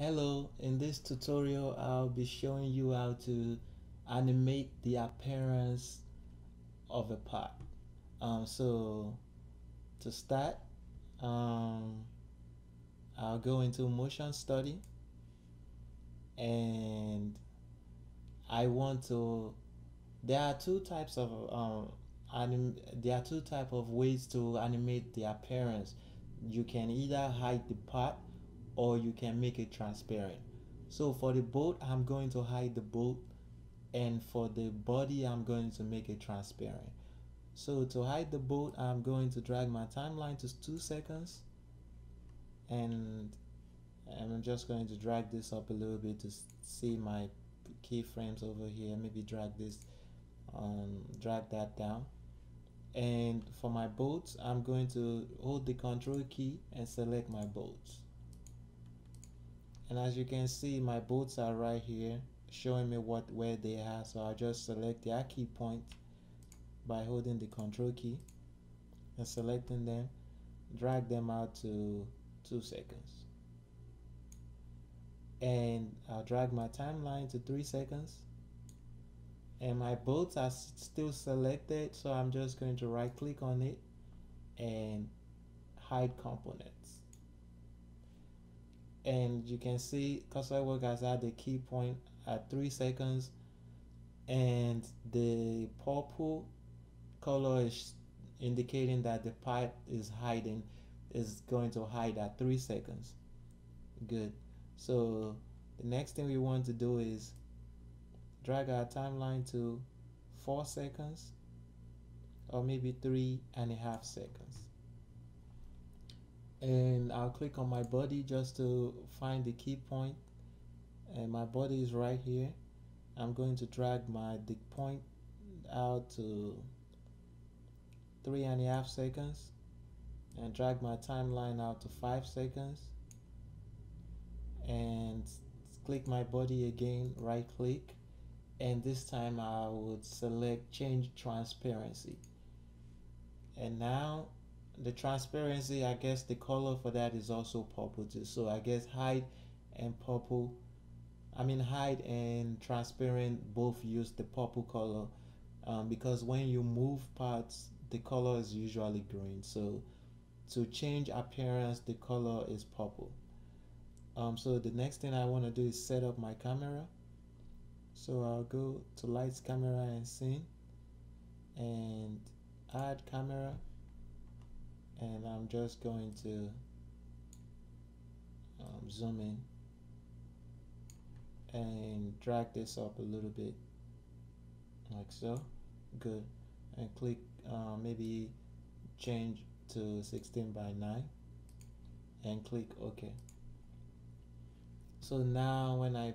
Hello, in this tutorial I'll be showing you how to animate the appearance of a part. So to start, I'll go into motion study and I want to, there are two types of ways to animate the appearance. You can either hide the part or you can make it transparent. So for the boat, I'm going to hide the boat, and for the body, I'm going to make it transparent. So to hide the boat, I'm going to drag my timeline to 2 seconds, and I'm just going to drag this up a little bit to see my keyframes over here. Maybe drag this, drag that down. And for my boats, I'm going to hold the control key and select my boats. And as you can see, my boats are right here showing me where they are, so I'll just select their key point by holding the control key and selecting them, drag them out to 2 seconds, and I'll drag my timeline to 3 seconds, and my boats are still selected, so I'm just going to right click on it and hide components. And you can see SolidWorks has had the key point at 3 seconds, and the purple color is indicating that the part is hiding, is going to hide at 3 seconds. Good. So the next thing we want to do is drag our timeline to 4 seconds, or maybe 3.5 seconds. And I'll click on my body just to find the key point, and my body is right here. I'm going to drag the point out to 3.5 seconds and drag my timeline out to 5 seconds, and click my body again, right click, and this time I would select change transparency. And now the transparency, I guess the color for that is also purple too, so I guess hide and transparent both use the purple color, because when you move parts the color is usually green, so to change appearance the color is purple. So the next thing I want to do is set up my camera, so I'll go to lights, camera and scene, and add camera. And I'm just going to zoom in and drag this up a little bit, like so. Good. And click, maybe change to 16:9 and click OK. So now when I,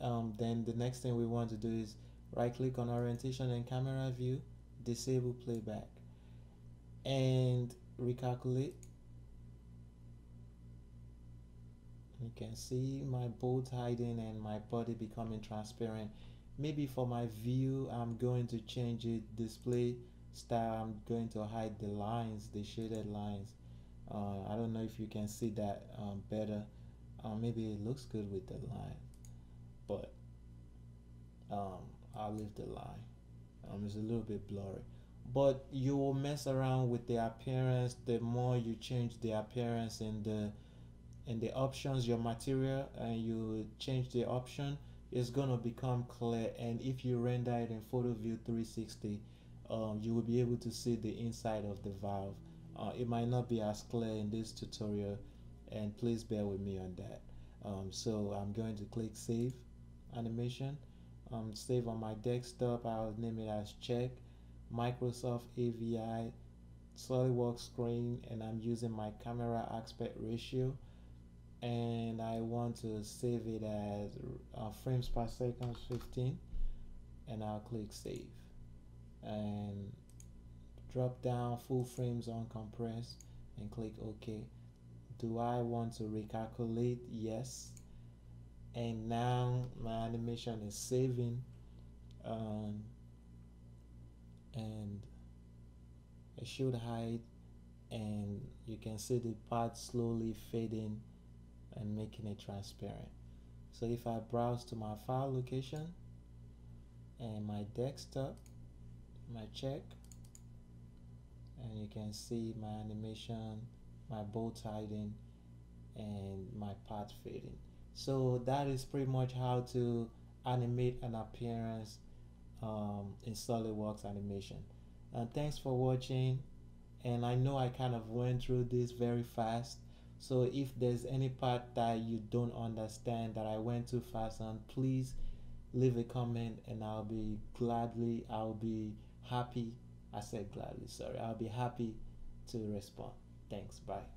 then the next thing we want to do is right click on orientation and camera view, disable playback, and recalculate. You can see my boat hiding and my body becoming transparent. Maybe for my view, I'm going to change it. Display style, I'm going to hide the lines, the shaded lines. I don't know if you can see that better. Maybe it looks good with the line, but I'll leave the line. It's a little bit blurry, but you will mess around with the appearance. The more you change the appearance and the options, your material, and you change the option, it's gonna become clear, and if you render it in PhotoView 360, you will be able to see the inside of the valve. It might not be as clear in this tutorial, and please bear with me on that. So I'm going to click save animation, save on my desktop. I'll name it as check Microsoft AVI SolidWorks screen, and I'm using my camera aspect ratio, and I want to save it as frames per second 15, and I'll click save, and drop down full frames uncompressed and click OK. Do I want to recalculate? Yes. And now my animation is saving. And it should hide, and you can see the part slowly fading and making it transparent. So if I browse to my file location and my desktop, my check, and you can see my animation, my bolt hiding, and my path fading. So that is pretty much how to animate an appearance in SolidWorks animation. And thanks for watching. And I know I kind of went through this very fast, so if there's any part that you don't understand, that I went too fast on, please leave a comment and I'll be happy to respond. Thanks, bye.